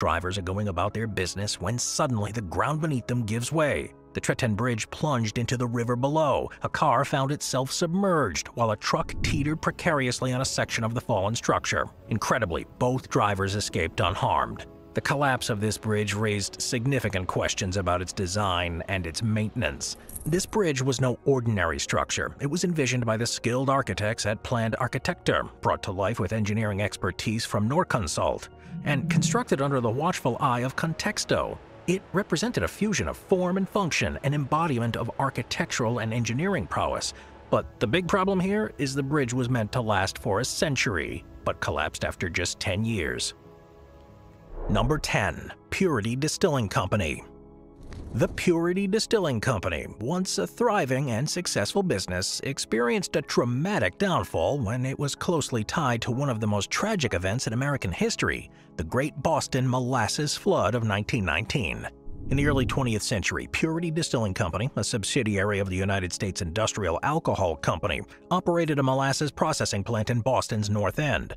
Drivers are going about their business when suddenly the ground beneath them gives way. The Tretten Bridge plunged into the river below. A car found itself submerged, while a truck teetered precariously on a section of the fallen structure. Incredibly, both drivers escaped unharmed. The collapse of this bridge raised significant questions about its design and its maintenance. This bridge was no ordinary structure. It was envisioned by the skilled architects at Planned Architecture, brought to life with engineering expertise from Norconsult, and constructed under the watchful eye of Contexto. It represented a fusion of form and function, an embodiment of architectural and engineering prowess. But the big problem here is the bridge was meant to last for a century, but collapsed after just 10 years. Number 10. Purity Distilling Company. The Purity Distilling Company, once a thriving and successful business, experienced a dramatic downfall when it was closely tied to one of the most tragic events in American history, the Great Boston Molasses Flood of 1919. In the early 20th century, Purity Distilling Company, a subsidiary of the United States Industrial Alcohol Company, operated a molasses processing plant in Boston's North End.